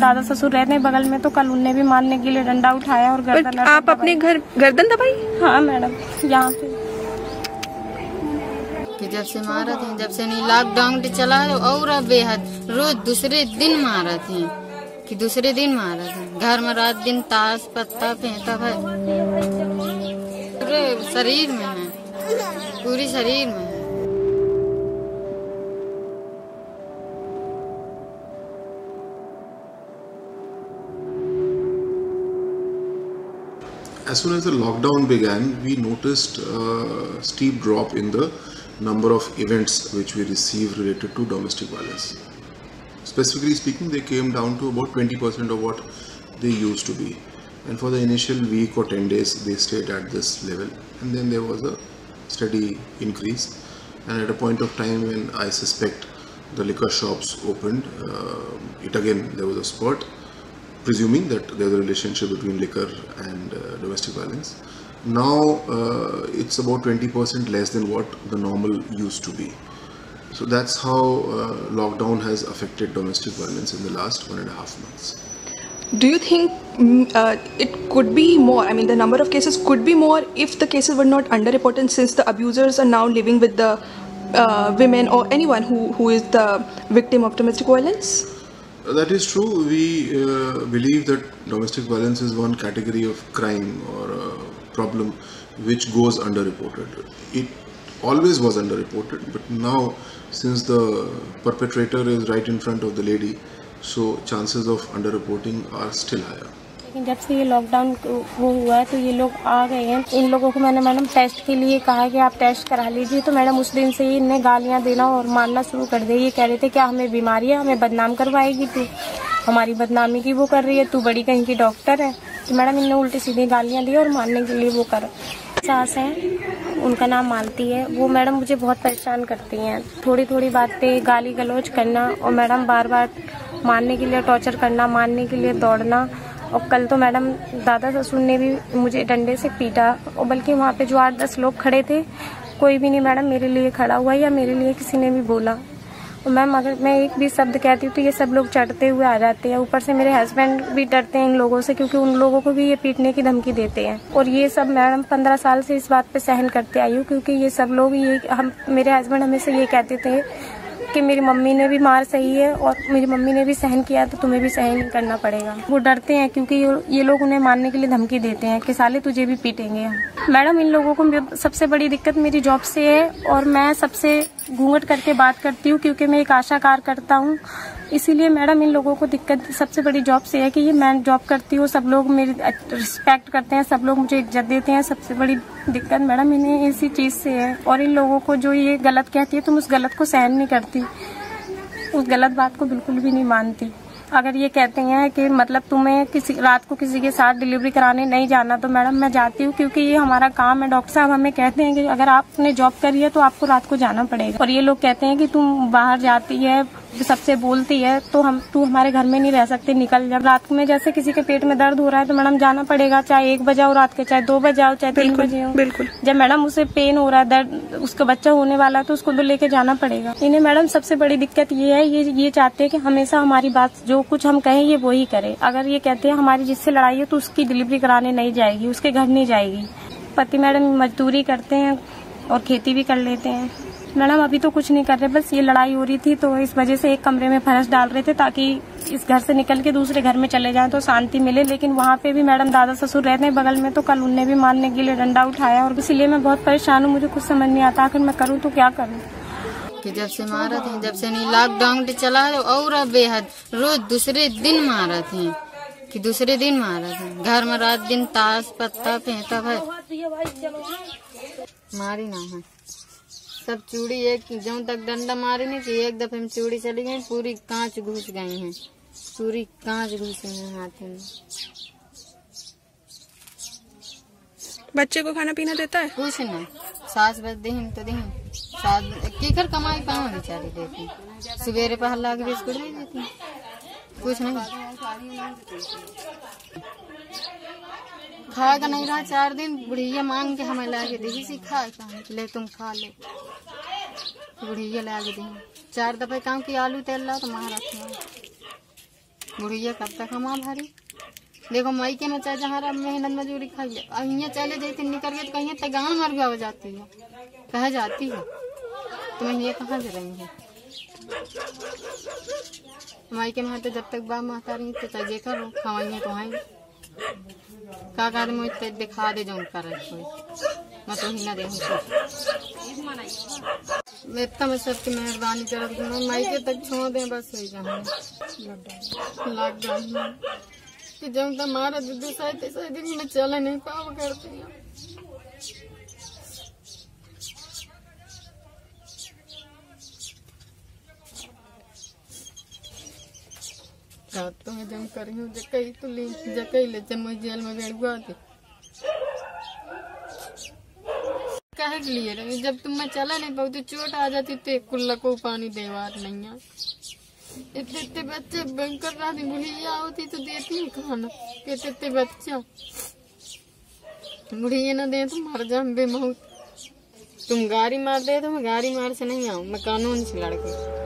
दादा ससुर रहते हैं बगल में, तो कल उन्हें भी मारने के लिए डंडा उठाया और गर्दन। आप अपने घर गर्दन दबाई? हाँ मैडम, यहाँ पे जब से मारा थे, जब से नहीं लॉकडाउन चला है और बेहद रोज दूसरे दिन मारा थे कि दूसरे दिन मारा था। घर में रात दिन ताश पत्ता फेंकता है, पूरे शरीर में है, पूरी शरीर में। As soon as the lockdown began, we noticed a steep drop in the number of events which we receive related to domestic violence. Specifically speaking, they came down to about 20% of what they used to be. And for the initial week or 10 days, they stayed at this level. And then there was a steady increase. And at a point of time when I suspect the liquor shops opened, there was a spurt. Presuming that there's a relationship between liquor and domestic violence. Now it's about 20% less than what the normal used to be. So that's how lockdown has affected domestic violence in the last 1.5 months. Do you think it could be more? I mean, the number of cases could be more if the cases were not underreported, since the abusers are now living with the women or anyone who is the victim of domestic violence? That is true. We believe that domestic violence is one category of crime or problem which goes underreported. It always was underreported, but now since the perpetrator is right in front of the lady, so chances of underreporting are still higher. लेकिन जब से ये lockdown वो हुआ है तो ये लोग आ गए हैं। इन लोगों को मैंने मैडम टेस्ट के लिए कहा है कि आप टेस्ट करा लीजिए, तो मैडम उस दिन से ही इन्हें गालियां देना और मारना शुरू कर दिया। ये कह रहे थे क्या हमें बीमारी है, हमें बदनाम करवाएगी तू, हमारी बदनामी की वो कर रही है, तू बड़ी कहीं की डॉक्टर है। तो मैडम इन्हें उल्टी सीधी गालियाँ दी और मारने के लिए वो कर। सास हैं, उनका नाम मालती है, वो मैडम मुझे बहुत परेशान करती हैं। थोड़ी थोड़ी बात पे गाली गलौज करना और मैडम बार बार मारने के लिए टॉर्चर करना, मारने के लिए दौड़ना। और कल तो मैडम दादा ससुर ने भी मुझे डंडे से पीटा, और बल्कि वहाँ पे जो 8-10 लोग खड़े थे कोई भी नहीं मैडम मेरे लिए खड़ा हुआ या मेरे लिए किसी ने भी बोला। और मैम अगर मैं एक भी शब्द कहती हूँ तो ये सब लोग चढ़ते हुए आ जाते हैं। ऊपर से मेरे हस्बैंड भी डरते हैं इन लोगों से, क्योंकि उन लोगों को भी ये पीटने की धमकी देते हैं। और ये सब मैडम 15 साल से इस बात पर सहन करते आई हूँ, क्योंकि ये सब लोग मेरे हस्बैंड हमेशा ये कहते थे कि मेरी मम्मी ने भी मार सही है और मेरी मम्मी ने भी सहन किया तो तुम्हें भी सहन करना पड़ेगा। वो डरते हैं क्योंकि ये लोग उन्हें मारने के लिए धमकी देते हैं कि साले तुझे भी पीटेंगे। मैडम इन लोगों को सबसे बड़ी दिक्कत मेरी जॉब से है, और मैं सबसे घूंघट करके बात करती हूँ क्योंकि मैं एक आशा कार्यकर्ता हूँ। इसीलिए मैडम इन लोगों को दिक्कत सबसे बड़ी जॉब से है कि ये मैं जॉब करती हूँ, सब लोग मेरी रिस्पेक्ट करते हैं, सब लोग मुझे इज्जत देते हैं। सबसे बड़ी दिक्कत मैडम इन्हें इसी चीज़ से है। और इन लोगों को जो ये गलत कहती है तो मैं उस गलत को सहन नहीं करती, उस गलत बात को बिल्कुल भी नहीं मानती। अगर ये कहते हैं कि मतलब तुम्हें रात को किसी के साथ डिलीवरी कराने नहीं जाना, तो मैडम मैं जाती हूँ क्योंकि ये हमारा काम है। डॉक्टर साहब हमें कहते हैं कि अगर आपने जॉब करी है तो आपको रात को जाना पड़ेगा। और ये लोग कहते हैं कि तुम बाहर जाती है, सबसे बोलती है, तो तू हमारे घर में नहीं रह सकते, निकल जा। रात में जैसे किसी के पेट में दर्द हो रहा है तो मैडम जाना पड़ेगा, चाहे 1 बजे हो रात के, चाहे 2 बजे हो, चाहे 3 बजे हो। बिल्कुल जब मैडम उसे पेन हो रहा है, दर्द, उसका बच्चा होने वाला है, तो उसको तो लेके जाना पड़ेगा। इन्हें मैडम सबसे बड़ी दिक्कत ये है, ये चाहते है कि हमेशा हमारी बात, जो कुछ हम कहें ये वही करे। अगर ये कहते हैं हमारी जिससे लड़ाई हो तो उसकी डिलीवरी कराने नहीं जाएगी, उसके घर नहीं जाएगी। पति मैडम मजदूरी करते हैं और खेती भी कर लेते हैं। मैडम अभी तो कुछ नहीं कर रहे, बस ये लड़ाई हो रही थी तो इस वजह से एक कमरे में फर्श डाल रहे थे ताकि इस घर से निकल के दूसरे घर में चले जाएं तो शांति मिले। लेकिन वहाँ पे भी मैडम दादा ससुर रहते हैं बगल में, तो कल उन्हें भी मारने के लिए डंडा उठाया। और इसीलिए मैं बहुत परेशान हूँ, मुझे कुछ समझ नहीं आता आखिर मैं करूँ तो क्या करूँ। जब से मारा थे, जब से नहीं लॉकडाउन चला है और बेहद रोज दूसरे दिन मारा थे कि दूसरे दिन मारा था। घर में रात दिन ताश पत्ता फेंकता है, मारी ना है सब चूड़ी। एक जो तक डंडा मारे नहीं कि एक दफे में चूड़ी चली गई, पूरी कांच घुस गई है, पूरी कांच घुस गई है हाथ में। बच्चे को खाना पीना देता है कुछ नहीं, 7 बजे दिन तो दिन 7 कमाई पाओ बेचारी देती, सवेरे पहर ला के बिस्कुट दे देती, कुछ नहीं खाएगा नहीं रहा। 4 दिन बुढ़िया मांग के हमें ला के देगी, सी खाएगा ले तुम खा ले, बुढ़िया ला के देगी। 4 दफे काम की आलू तेल ला तो महाराष्ट्र बुढ़िया कब तक हमारा भारी देखो मई के में चाहे जहाँ मेहनत मजदूरी खाइए अहियाँ चले जाते निकल गए तो कहीं तक गाँव मर गया हो जाती है कह जाती है तो मैं ये कहाँ से रहेंगे माई के माँ तो जब तक बाप माता रही तो चाहे करो खवाइए तो आएंगे का कार में दिखा दे जो कर मैं तो ही ना देखूँ इतना मैं सबकी मेहरबानी कर माई के तक छोड़ दें बस हो जाए लॉकडाउन में जब तक मारा दीदी शायद ऐसा दिन में चला नहीं पाओ करती हूँ रात को मैं जम करी हूँ जकई तो ली जकई ले जब मुझे जेल में गड़बड़ा थी काहे के लिए रही जब तुम मैं चला नहीं पाऊ तो चोट आ जाती तो एक कुल्ला को पानी देवार नहीं है इतने इतने बच्चे बनकर रात बुढ़िया होती तो देती है खाना इतने इतने बच्चा बुढ़िया ना दे तो मर जा बेमौत तुम गाड़ी मार दे तो मैं गाड़ी मार से नहीं आऊँ मैं कानून से लड़के